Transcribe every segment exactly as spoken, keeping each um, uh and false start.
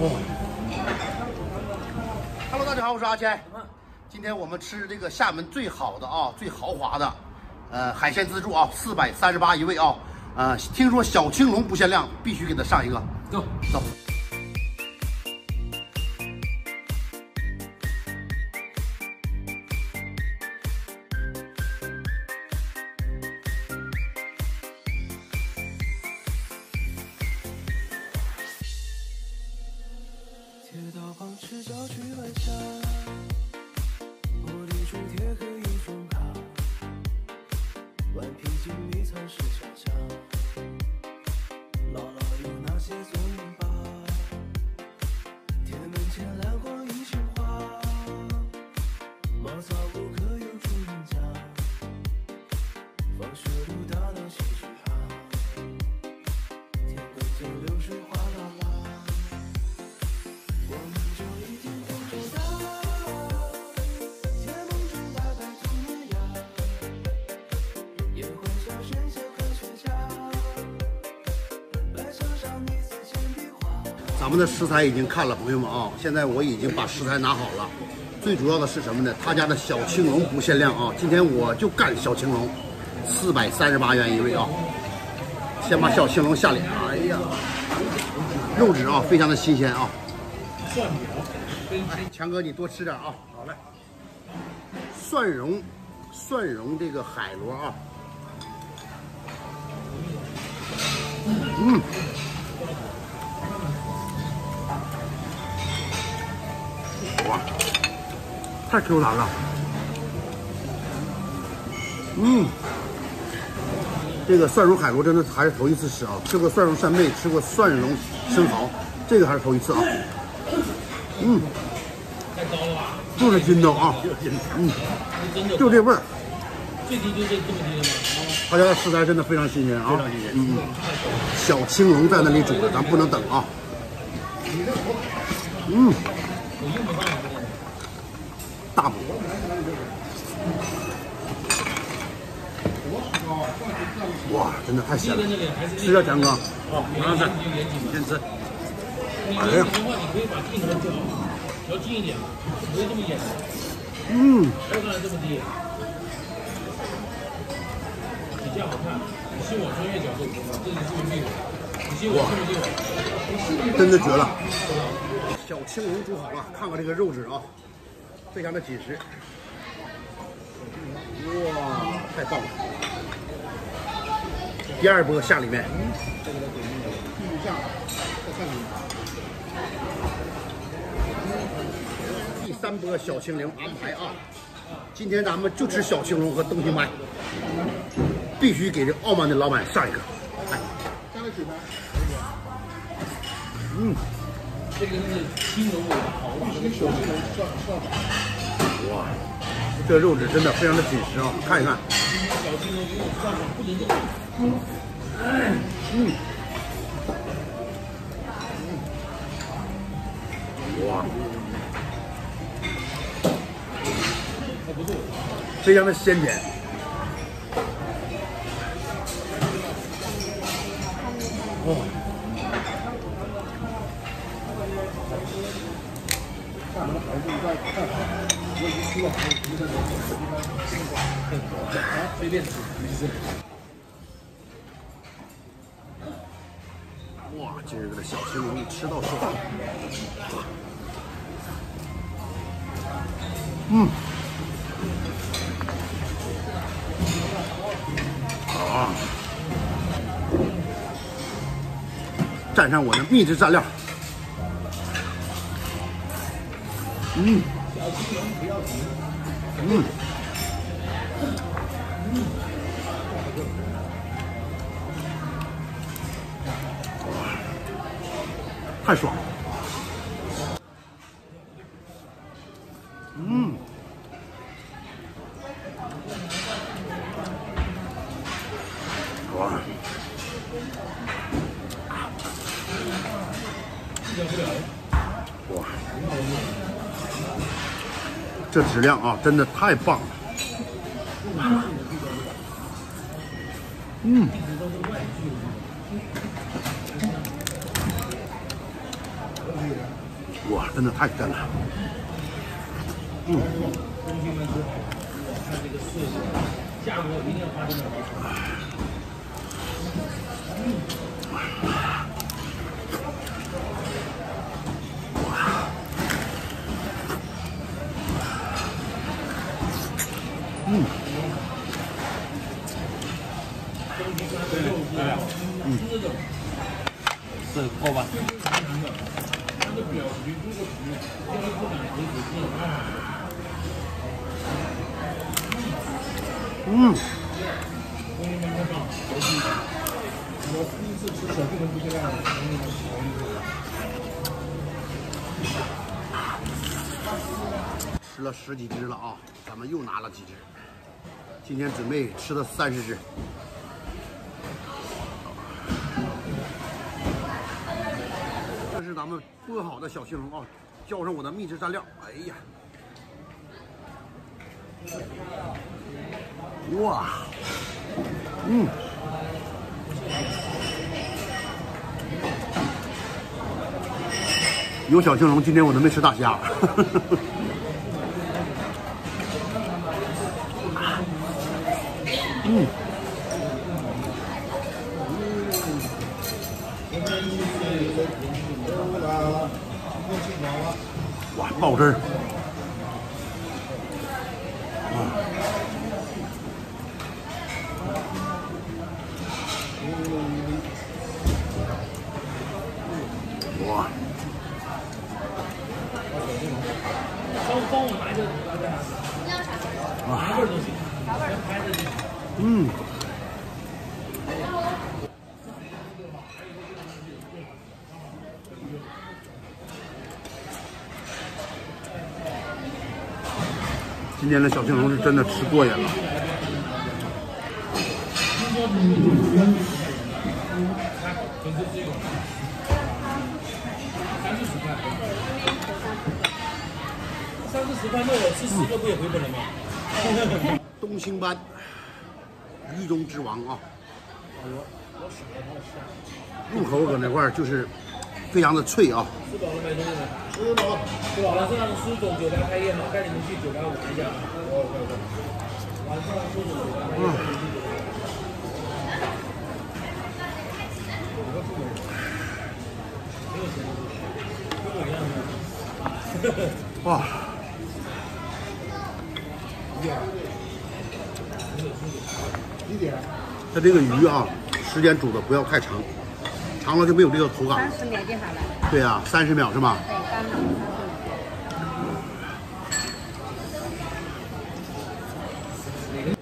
哦。Hello， 大家好，我是阿谦。嗯、今天我们吃这个厦门最好的啊，最豪华的，呃，海鲜自助啊，四百三十八一位啊。呃，听说小青龙不限量，必须给它上一个。走走。 咱们的食材已经看了，朋友们啊，现在我已经把食材拿好了。最主要的是什么呢？他家的小青龙不限量啊！今天我就干小青龙，四百三十八元一位啊！先把小青龙下脸，哎呀，肉质啊非常的新鲜啊！哎，强哥你多吃点啊！好嘞，蒜蓉，蒜蓉这个海螺啊，嗯。 哇，太 Q 弹了，嗯，这个蒜蓉海螺真的还是头一次吃啊，吃过蒜蓉扇贝，吃过蒜蓉生蚝，这个还是头一次啊，嗯，太高了吧，就是筋道啊，嗯，就这味儿，最低就这这么低的吗？他家的食材真的非常新鲜啊，非常新鲜，嗯，小青龙在那里煮着，咱不能等啊，嗯。 大补，哇，真的太鲜了！吃啊，强哥，好，马上吃，你先吃。哎呀，嗯，哇，真的绝了！ 小青龙煮好了，看看这个肉质啊，非常的紧实。哇，太棒了！第二波下里面，第三波小青龙安排啊。今天咱们就吃小青龙和东星斑，必须给这傲慢的老板上一个。来，上个水杯。嗯。 这个是青龙尾巴，好这个小青龙上上板。哇，这个肉质真的非常的紧实啊！看一看。小青龙如果上板不能动。嗯。嗯。哇。还不错。非常的鲜甜。哦。 随便吃，哇，今日的小青龙吃到爽。嗯。啊！蘸上我的秘制蘸料。 嗯，嗯，太爽了！嗯，哇，哇！ 这质量啊，真的太棒了！嗯，真的太赞了。嗯。嗯。嗯。是够吧？ 嗯，吃了十几只了啊，咱们又拿了几只，今天准备吃了三十只。 是咱们炖好的小青龙啊，浇上我的秘制蘸料。哎呀，哇，嗯，有小青龙，今天我都没吃大虾。呵呵嗯。 哇，爆汁儿！啊，哇！哇！嗯。 今天的小青龙是真的吃过瘾了。三四十块，那我吃十个不也回本了吗？东星斑，鱼中之王啊！入口搁那块就是非常的脆啊。 吃饱了没？吃饱了，吃饱了。晚上苏总酒吧开业吗？带你们去酒吧玩一下。哦，快快！晚上苏总酒吧开业。哇！一点。它这个鱼啊，时间煮的不要太长。 长了就没有这个口感了。三十秒就好了。对啊，三十秒是吗？对，刚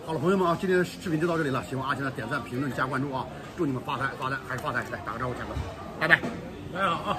好。好了，朋友们啊，今天的视频就到这里了。喜欢阿强的点赞、评论、加关注啊！祝你们发财发财还是发财！来打个招呼，强哥，拜拜，大家好啊！